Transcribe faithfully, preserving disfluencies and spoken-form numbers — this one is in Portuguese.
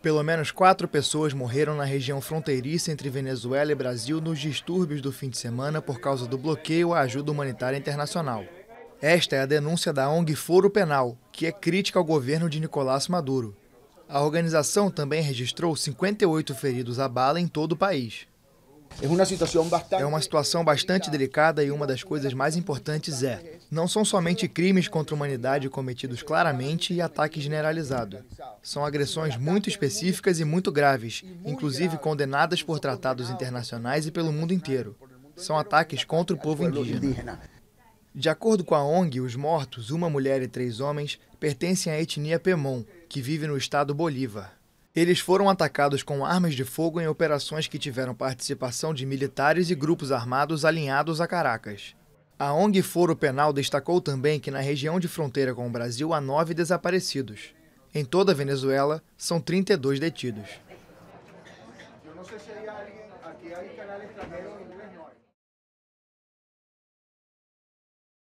Pelo menos quatro pessoas morreram na região fronteiriça entre Venezuela e Brasil nos distúrbios do fim de semana por causa do bloqueio à ajuda humanitária internacional. Esta é a denúncia da ONG Foro Penal, que é crítica ao governo de Nicolás Maduro. A organização também registrou cinquenta e oito feridos à bala em todo o país. É uma situação bastante delicada e uma das coisas mais importantes é, não são somente crimes contra a humanidade cometidos claramente e ataque generalizado. São agressões muito específicas e muito graves, inclusive condenadas por tratados internacionais e pelo mundo inteiro. São ataques contra o povo indígena. De acordo com a ONG, os mortos, uma mulher e três homens, pertencem à etnia Pemón, que vive no estado Bolívar. Eles foram atacados com armas de fogo em operações que tiveram participação de militares e grupos armados alinhados a Caracas. A ONG Foro Penal destacou também que na região de fronteira com o Brasil há nove desaparecidos. Em toda a Venezuela, são trinta e dois detidos.